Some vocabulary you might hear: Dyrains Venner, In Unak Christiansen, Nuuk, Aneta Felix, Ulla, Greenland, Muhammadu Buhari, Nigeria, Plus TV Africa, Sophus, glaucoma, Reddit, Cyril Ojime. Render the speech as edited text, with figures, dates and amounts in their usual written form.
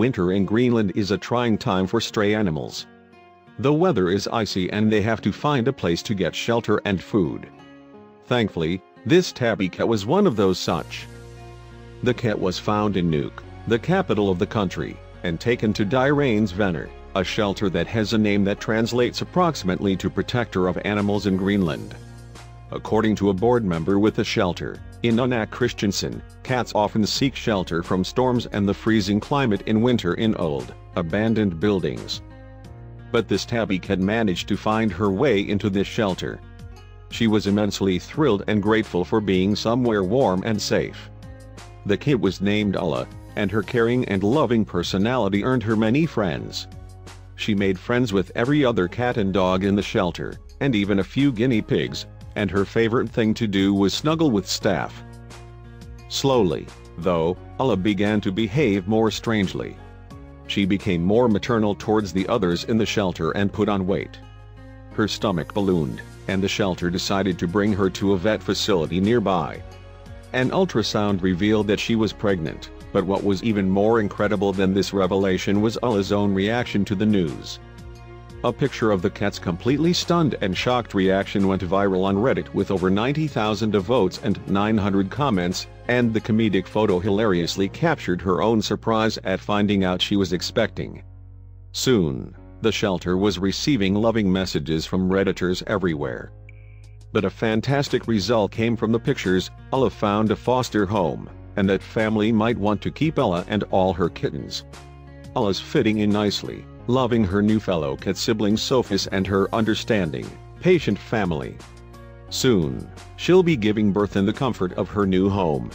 winter in Greenland is a trying time for stray animals. The weather is icy and they have to find a place to get shelter and food. Thankfully, this tabby cat was one of those such. The cat was found in Nuuk, the capital of the country, and taken to Dyrains Venner, a shelter that has a name that translates approximately to protector of animals in Greenland. According to a board member with the shelter, In Unak Christiansen, cats often seek shelter from storms and the freezing climate in winter in old, abandoned buildings. But this tabby cat managed to find her way into this shelter. She was immensely thrilled and grateful for being somewhere warm and safe. The kit was named Ulla, and her caring and loving personality earned her many friends. She made friends with every other cat and dog in the shelter, and even a few guinea pigs, and her favorite thing to do was snuggle with staff. Slowly, though, Ulla began to behave more strangely. She became more maternal towards the others in the shelter and put on weight. Her stomach ballooned, and the shelter decided to bring her to a vet facility nearby. An ultrasound revealed that she was pregnant. But what was even more incredible than this revelation was Ulla's own reaction to the news. A picture of the cat's completely stunned and shocked reaction went viral on Reddit with over 90,000 votes and 900 comments, and the comedic photo hilariously captured her own surprise at finding out she was expecting. Soon, the shelter was receiving loving messages from Redditors everywhere. But a fantastic result came from the pictures. Ulla found a foster home, and that family might want to keep Ulla and all her kittens. Ulla's fitting in nicely, loving her new fellow cat sibling Sophus and her understanding, patient family. Soon, she'll be giving birth in the comfort of her new home.